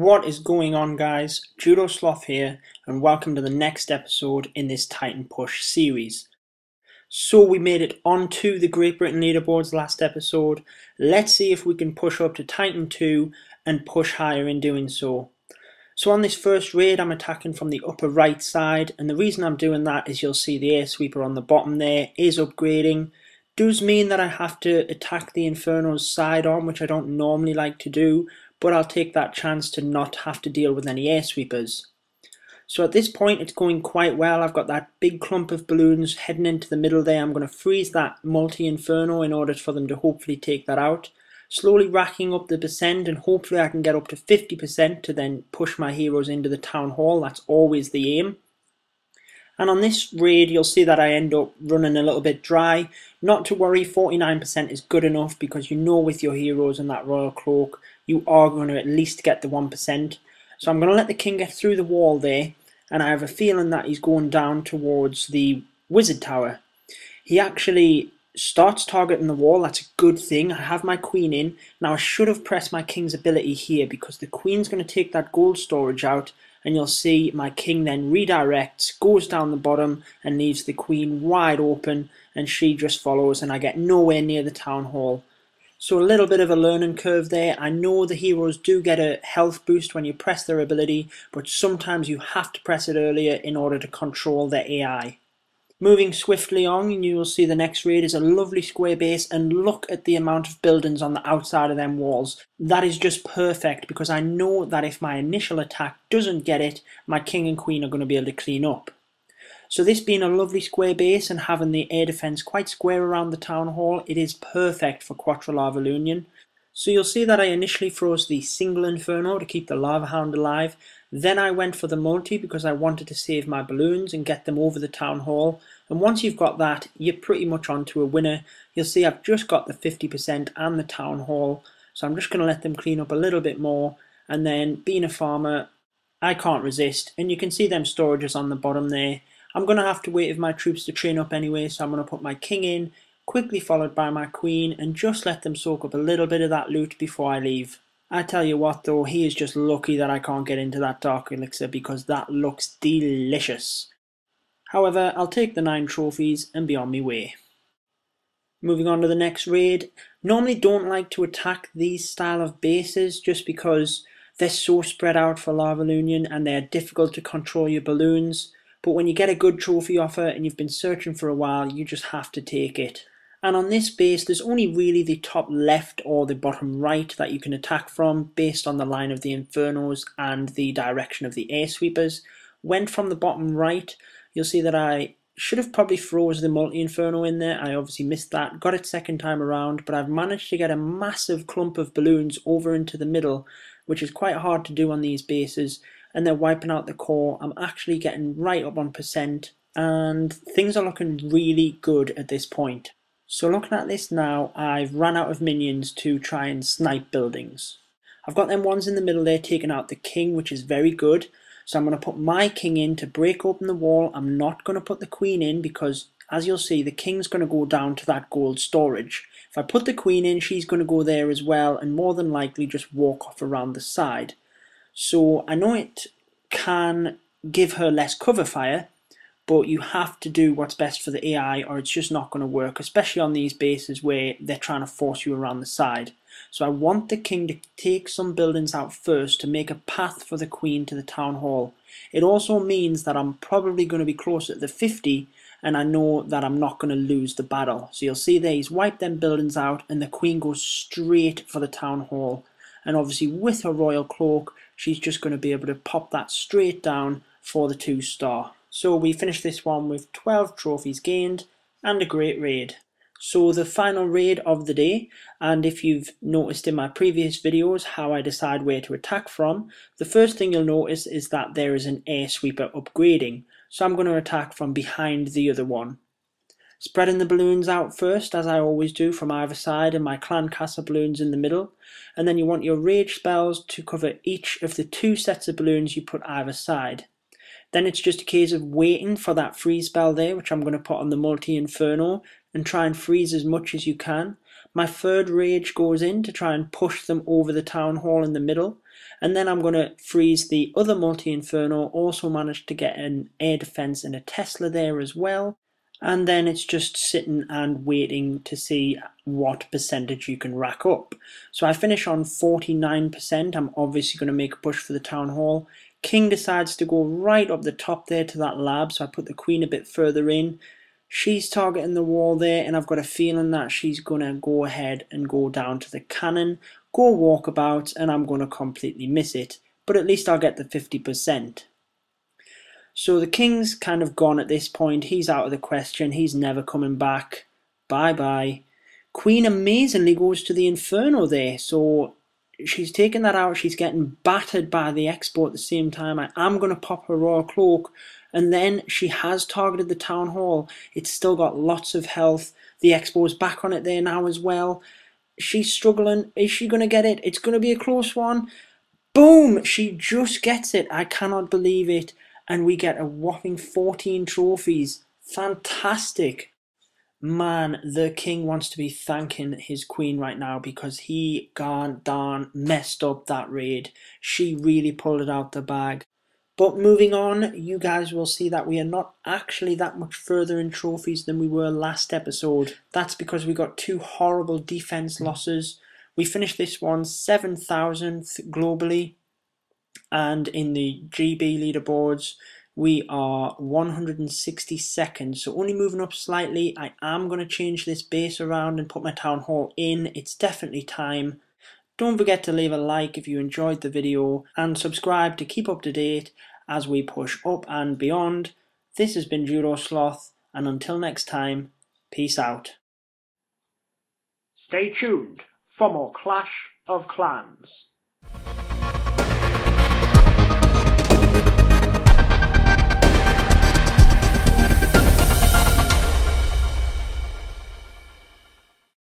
What is going on, guys? Judo Sloth here, and welcome to the next episode in this Titan Push series. So we made it onto the Great Britain leaderboards last episode. Let's see if we can push up to Titan 2 and push higher in doing so. So on this first raid, I'm attacking from the upper right side, and the reason I'm doing that is you'll see the air sweeper on the bottom there is upgrading. Does mean that I have to attack the Inferno's sidearm, which I don't normally like to do, but I'll take that chance to not have to deal with any air sweepers. So at this point it's going quite well. I've got that big clump of balloons heading into the middle there. I'm going to freeze that multi-Inferno in order for them to hopefully take that out. Slowly racking up the percent, and hopefully I can get up to 50% to then push my heroes into the town hall. That's always the aim. And on this raid, you'll see that I end up running a little bit dry. Not to worry, 49% is good enough, because you know with your heroes and that royal cloak, you are going to at least get the 1%. So I'm going to let the king get through the wall there, and I have a feeling that he's going down towards the wizard tower. He actually starts targeting the wall. That's a good thing. I have my queen in. Now I should have pressed my king's ability here, because the queen's going to take that gold storage out. And you'll see my king then redirects, goes down the bottom, and leaves the queen wide open, and she just follows, and I get nowhere near the town hall. So a little bit of a learning curve there. I know the heroes do get a health boost when you press their ability, but sometimes you have to press it earlier in order to control their AI. Moving swiftly on, you will see the next raid is a lovely square base, and look at the amount of buildings on the outside of them walls. That is just perfect, because I know that if my initial attack doesn't get it, my king and queen are going to be able to clean up. So this being a lovely square base and having the air defense quite square around the town hall, it is perfect for Quattro Lavaloonion. So you'll see that I initially froze the single Inferno to keep the Lava Hound alive. Then I went for the multi because I wanted to save my balloons and get them over the town hall. And once you've got that, you're pretty much on to a winner. You'll see I've just got the 50% and the town hall. So I'm just going to let them clean up a little bit more. And then, being a farmer, I can't resist. And you can see them storages on the bottom there. I'm going to have to wait for my troops to train up anyway. So I'm going to put my king in, quickly followed by my queen, and just let them soak up a little bit of that loot before I leave. I tell you what though, he is just lucky that I can't get into that Dark Elixir, because that looks delicious. However, I'll take the 9 trophies and be on my way. Moving on to the next raid. Normally don't like to attack these style of bases just because they're so spread out for Lavaloonion and they're difficult to control your balloons. But when you get a good trophy offer and you've been searching for a while, you just have to take it. And on this base, there's only really the top left or the bottom right that you can attack from, based on the line of the Infernos and the direction of the air sweepers. When from the bottom right, you'll see that I should have probably froze the multi-Inferno in there. I obviously missed that, got it second time around, but I've managed to get a massive clump of balloons over into the middle, which is quite hard to do on these bases, and they're wiping out the core. I'm actually getting right up on percent, and things are looking really good at this point. So looking at this now, I've run out of minions to try and snipe buildings. I've got them ones in the middle there taking out the king, which is very good. So I'm going to put my king in to break open the wall. I'm not going to put the queen in because, as you'll see, the king's going to go down to that gold storage. If I put the queen in, she's going to go there as well, and more than likely just walk off around the side. So I know it can give her less cover fire, but you have to do what's best for the AI or it's just not going to work, especially on these bases where they're trying to force you around the side. So I want the king to take some buildings out first to make a path for the queen to the town hall. It also means that I'm probably going to be close at the 50, and I know that I'm not going to lose the battle. So you'll see there he's wiped them buildings out and the queen goes straight for the town hall. And obviously with her royal cloak, she's just going to be able to pop that straight down for the 2-star. So we finished this one with 12 trophies gained and a great raid. So the final raid of the day, and if you've noticed in my previous videos how I decide where to attack from, the first thing you'll notice is that there is an air sweeper upgrading. So I'm going to attack from behind the other one. Spreading the balloons out first, as I always do, from either side, and my clan castle balloons in the middle. And then you want your rage spells to cover each of the 2 sets of balloons you put either side. Then it's just a case of waiting for that free spell there, which I'm going to put on the multi-Inferno, and try and freeze as much as you can. My third rage goes in to try and push them over the town hall in the middle, and then I'm going to freeze the other multi-inferno, also managed to get an air defense and a Tesla there as well, and then it's just sitting and waiting to see what percentage you can rack up. So I finish on 49%, I'm obviously going to make a push for the town hall. King decides to go right up the top there to that lab, so I put the queen a bit further in. She's targeting the wall there, and I've got a feeling that she's going to go ahead and go down to the cannon, go walkabout, and I'm going to completely miss it, but at least I'll get the 50%. So the king's kind of gone at this point, he's out of the question, he's never coming back, bye-bye. Queen amazingly goes to the inferno there, so she's taking that out, she's getting battered by the expo at the same time. I am going to pop her royal cloak, and then she has targeted the town hall. It's still got lots of health. The expo's back on it there now as well. She's struggling. Is she going to get it? It's going to be a close one. Boom! She just gets it. I cannot believe it. And we get a whopping 14 trophies. Fantastic. Man, the king wants to be thanking his queen right now because he god darn messed up that raid. She really pulled it out the bag. But moving on, you guys will see that we are not actually that much further in trophies than we were last episode. That's because we got two horrible defense losses. We finished this one 7,000th globally. And in the GB leaderboards, we are 162nd. So only moving up slightly. I am going to change this base around and put my town hall in. It's definitely time. Don't forget to leave a like if you enjoyed the video and subscribe to keep up to date as we push up and beyond. This has been Judo Sloth, and until next time, peace out. Stay tuned for more Clash of Clans.